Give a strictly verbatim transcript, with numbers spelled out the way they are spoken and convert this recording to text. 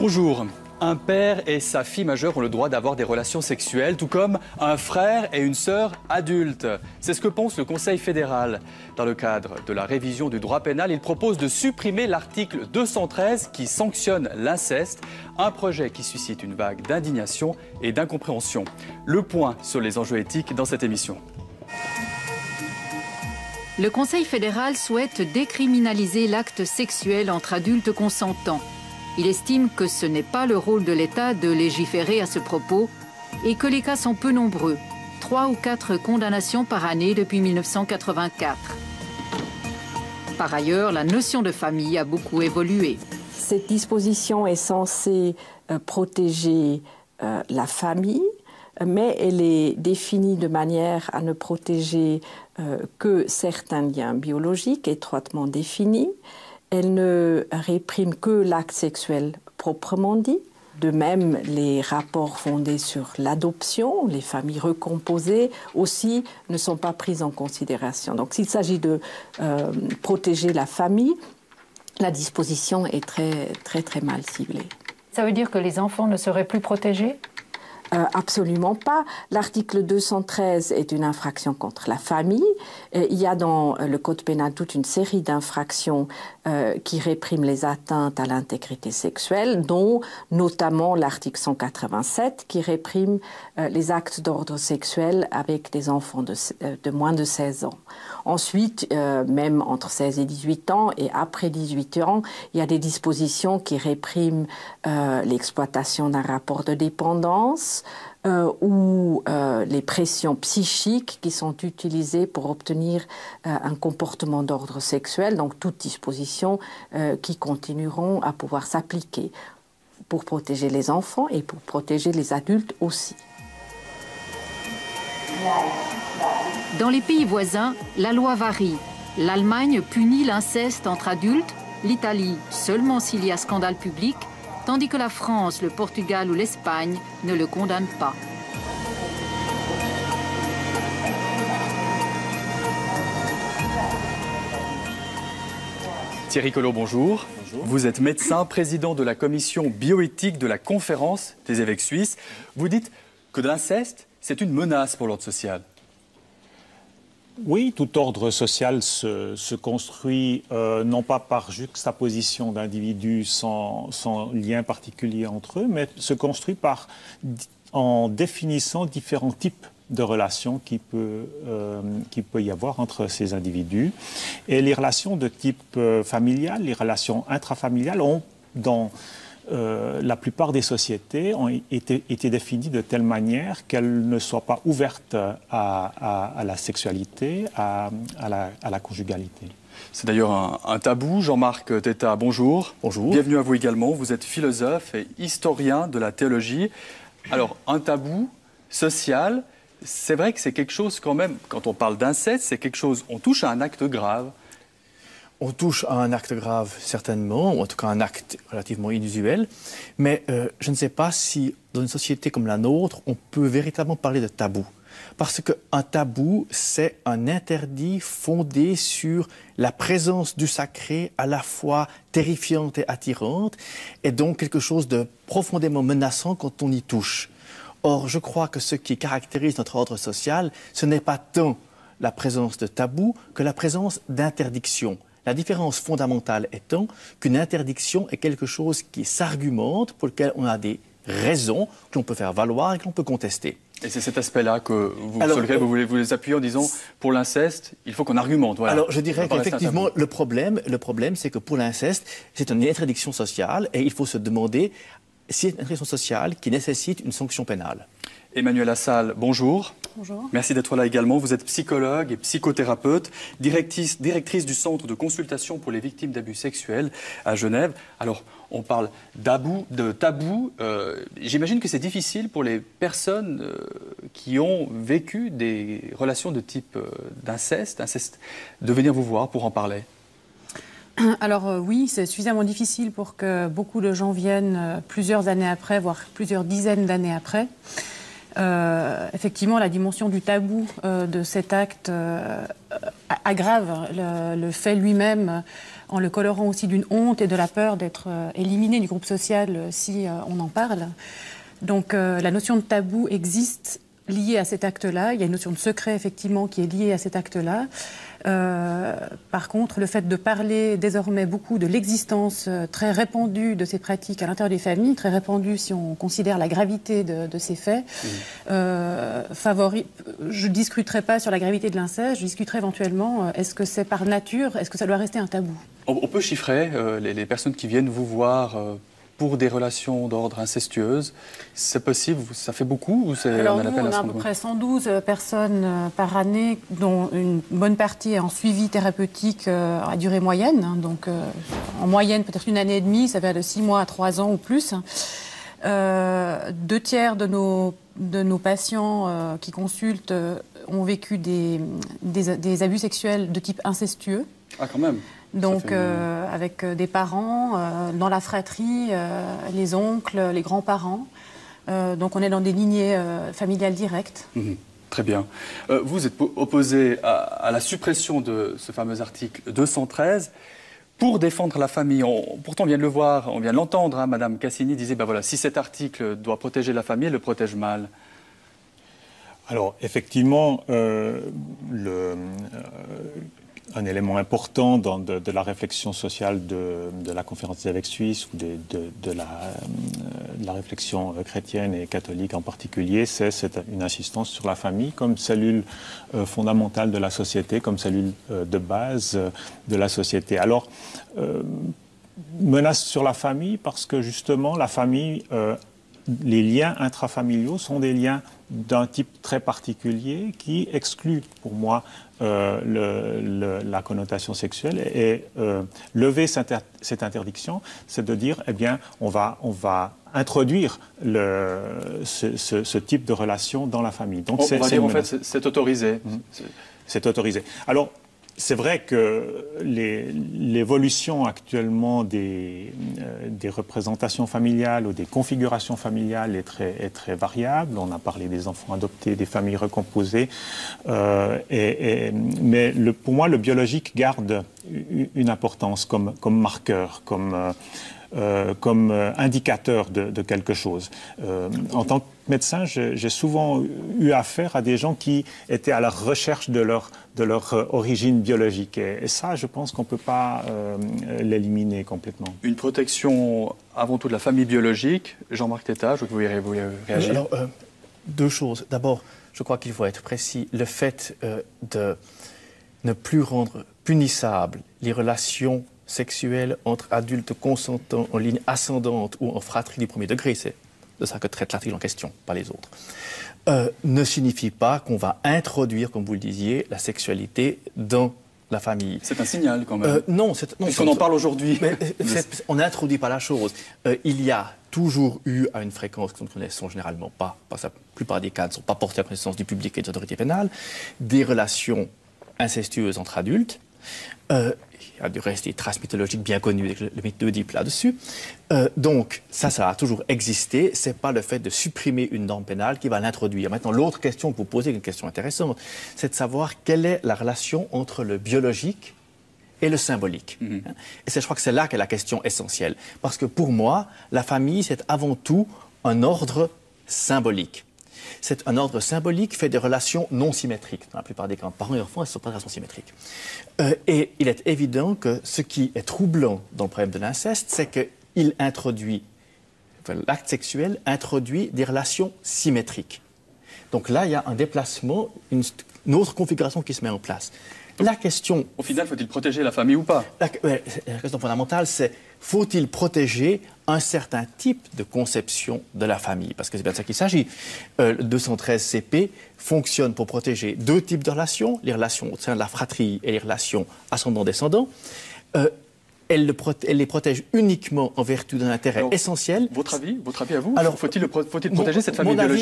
gros jour. Un père et sa fille majeure ont le droit d'avoir des relations sexuelles, tout comme un frère et une sœur adultes. C'est ce que pense le Conseil fédéral. Dans le cadre de la révision du droit pénal, il propose de supprimer l'article deux cent treize qui sanctionne l'inceste, un projet qui suscite une vague d'indignation et d'incompréhension. Le point sur les enjeux éthiques dans cette émission. Le Conseil fédéral souhaite décriminaliser l'acte sexuel entre adultes consentants. Il estime que ce n'est pas le rôle de l'État de légiférer à ce propos et que les cas sont peu nombreux, trois ou quatre condamnations par année depuis mille neuf cent quatre-vingt-quatre. Par ailleurs, la notion de famille a beaucoup évolué. Cette disposition est censée euh, protéger euh, la famille, mais elle est définie de manière à ne protéger euh, que certains liens biologiques étroitement définis. Elle ne réprime que l'acte sexuel proprement dit. De même, les rapports fondés sur l'adoption, les familles recomposées aussi ne sont pas prises en considération. Donc s'il s'agit de euh, protéger la famille, la disposition est très très très mal ciblée. Ça veut dire que les enfants ne seraient plus protégés ? Euh, absolument pas. L'article deux cent treize est une infraction contre la famille. Euh, il y a dans le Code pénal toute une série d'infractions euh, qui répriment les atteintes à l'intégrité sexuelle, dont notamment l'article cent quatre-vingt-sept qui réprime euh, les actes d'ordre sexuel avec des enfants de, euh, de moins de seize ans. Ensuite, euh, même entre seize et dix-huit ans et après dix-huit ans, il y a des dispositions qui répriment euh, l'exploitation d'un rapport de dépendance, Euh, ou euh, les pressions psychiques qui sont utilisées pour obtenir euh, un comportement d'ordre sexuel, donc toutes dispositions euh, qui continueront à pouvoir s'appliquer pour protéger les enfants et pour protéger les adultes aussi. Dans les pays voisins, la loi varie. L'Allemagne punit l'inceste entre adultes, l'Italie seulement s'il y a scandale public, tandis que la France, le Portugal ou l'Espagne ne le condamnent pas. Thierry Collot, bonjour. Bonjour. Vous êtes médecin, président de la commission bioéthique de la conférence des évêques suisses. Vous dites que l'inceste, c'est une menace pour l'ordre social. Oui, tout ordre social se, se construit euh, non pas par juxtaposition d'individus sans, sans lien particulier entre eux, mais se construit par, en définissant différents types de relations qui peut, euh, qui peut y avoir entre ces individus. Et les relations de type euh, familial, les relations intrafamiliales ont, dans euh, la plupart des sociétés, ont été, été définies de telle manière qu'elles ne soient pas ouvertes à, à, à la sexualité, à, à, la, à la conjugalité. C'est d'ailleurs un, un tabou. Jean-Marc Tétaz, bonjour. Bonjour. Bienvenue à vous également. Vous êtes philosophe et historien de la théologie. Alors, un tabou social, c'est vrai que c'est quelque chose quand même, quand on parle d'inceste, c'est quelque chose, on touche à un acte grave. On touche à un acte grave, certainement, ou en tout cas un acte relativement inusuel. Mais euh, je ne sais pas si, dans une société comme la nôtre, on peut véritablement parler de tabou. Parce qu'un tabou, c'est un interdit fondé sur la présence du sacré à la fois terrifiante et attirante, et donc quelque chose de profondément menaçant quand on y touche. Or, je crois que ce qui caractérise notre ordre social, ce n'est pas tant la présence de tabou que la présence d'interdiction. La différence fondamentale étant qu'une interdiction est quelque chose qui s'argumente, pour lequel on a des raisons que l'on peut faire valoir et que l'on peut contester. Et c'est cet aspect-là que vous, alors, sur lequel euh, vous voulez vous les appuyer en disant pour l'inceste, il faut qu'on argumente. Voilà. Alors je dirais qu'effectivement le problème, le problème c'est que pour l'inceste, c'est une interdiction sociale et il faut se demander si c'est une interdiction sociale qui nécessite une sanction pénale. Emmanuel Assal, bonjour. Bonjour. Merci d'être là également. Vous êtes psychologue et psychothérapeute, directrice, directrice du Centre de consultation pour les victimes d'abus sexuels à Genève. Alors, on parle d'abus, de tabou. Euh, J'imagine que c'est difficile pour les personnes euh, qui ont vécu des relations de type euh, d'inceste, inceste, de venir vous voir pour en parler. Alors euh, oui, c'est suffisamment difficile pour que beaucoup de gens viennent euh, plusieurs années après, voire plusieurs dizaines d'années après. Euh, effectivement, la dimension du tabou euh, de cet acte euh, aggrave le, le fait lui-même en le colorant aussi d'une honte et de la peur d'être euh, éliminé du groupe social euh, si euh, on en parle. Donc euh, la notion de tabou existe liée à cet acte-là. Il y a une notion de secret, effectivement, qui est liée à cet acte-là. Euh, par contre, le fait de parler désormais beaucoup de l'existence euh, très répandue de ces pratiques à l'intérieur des familles, très répandue si on considère la gravité de, de ces faits, mmh. euh, favori... je ne discuterai pas sur la gravité de l'inceste, je discuterai éventuellement, euh, est-ce que c'est par nature, est-ce que ça doit rester un tabou? On, on peut chiffrer euh, les, les personnes qui viennent vous voir euh... pour des relations d'ordre incestueuse, c'est possible? Ça fait beaucoup ou c'est... Alors on a nous, on a à peu près cent douze personnes par année, dont une bonne partie est en suivi thérapeutique à durée moyenne. Donc, en moyenne, peut-être une année et demie, ça va de six mois à trois ans ou plus. Euh, deux tiers de nos, de nos patients euh, qui consultent euh, ont vécu des, des, des abus sexuels de type incestueux. Ah, quand même. Donc, euh, une... avec des parents, euh, dans la fratrie, euh, les oncles, les grands-parents. Euh, donc, on est dans des lignées euh, familiales directes. Mmh. Très bien. Euh, vous êtes opposé à, à la suppression de ce fameux article deux cent treize pour défendre la famille. On, pourtant, on vient de le voir, on vient de l'entendre. Hein, Madame Cassini disait, ben voilà, si cet article doit protéger la famille, elle le protège mal. Alors, effectivement, euh, le... Euh, un élément important dans de, de la réflexion sociale de, de la conférence des évêques suisses ou de, de, de, la, de la réflexion chrétienne et catholique en particulier, c'est une insistance sur la famille comme cellule euh, fondamentale de la société, comme cellule euh, de base euh, de la société. Alors, euh, menace sur la famille parce que justement la famille, euh, les liens intrafamiliaux sont des liens d'un type très particulier qui exclut pour moi Euh, le, le, la connotation sexuelle et, et euh, lever cette, inter cette interdiction, c'est de dire, eh bien, on va, on va introduire le, ce, ce, ce type de relation dans la famille. Donc, on va dire, en fait, c'est autorisé. Mmh. C'est autorisé. Alors, c'est vrai que l'évolution actuellement des, euh, des représentations familiales ou des configurations familiales est très, est très variable. On a parlé des enfants adoptés, des familles recomposées. Euh, et, et, mais le, pour moi, le biologique garde une importance comme, comme marqueur, comme... Euh, Euh, comme euh, indicateur de, de quelque chose. Euh, en tant que médecin, j'ai souvent eu affaire à des gens qui étaient à la recherche de leur, de leur euh, origine biologique. Et, et ça, je pense qu'on ne peut pas euh, l'éliminer complètement. Une protection avant tout de la famille biologique. Jean-Marc Tétaz, je vous voulais réagir. Alors, euh, deux choses. D'abord, je crois qu'il faut être précis. Le fait euh, de ne plus rendre punissables les relations sexuelle entre adultes consentants en ligne ascendante ou en fratrie du premier degré, c'est de ça que traite l'article en question, pas les autres, euh, ne signifie pas qu'on va introduire, comme vous le disiez, la sexualité dans la famille. C'est un signal quand même. Euh, non, non puisqu'on en parle aujourd'hui. On n'introduit pas la chose. Euh, il y a toujours eu à une fréquence que nous ne connaissons généralement pas, parce que la plupart des cas ne sont pas portés à connaissance du public et des autorités pénales, des relations incestueuses entre adultes. Euh, Il y a du reste des traces mythologiques bien connues, le mythe d'Oedipe là-dessus. Euh, donc, ça, ça a toujours existé. Ce n'est pas le fait de supprimer une norme pénale qui va l'introduire. Maintenant, l'autre question que vous posez, une question intéressante, c'est de savoir quelle est la relation entre le biologique et le symbolique. Mmh. Et je crois que c'est là qu'est la question essentielle. Parce que pour moi, la famille, c'est avant tout un ordre symbolique. C'est un ordre symbolique fait des relations non symétriques. Dans la plupart des cas, parents et enfants, elles ne sont pas des relations symétriques. Euh, et il est évident que ce qui est troublant dans le problème de l'inceste, c'est qu'il introduit, enfin, l'acte sexuel introduit des relations symétriques. Donc là, il y a un déplacement, une, une autre configuration qui se met en place. Donc, la question... Au final, faut-il protéger la famille ou pas? La, la question fondamentale, c'est faut-il protéger un certain type de conception de la famille? Parce que c'est bien de ça qu'il s'agit. Euh, le deux cent treize C P fonctionne pour protéger deux types de relations, les relations au sein de la fratrie et les relations ascendant-descendant. Euh, elle, le proté elle les protège uniquement en vertu d'un intérêt Alors, essentiel. Votre avis, votre avis à vous? Faut-il faut protéger mon, cette famille biologique?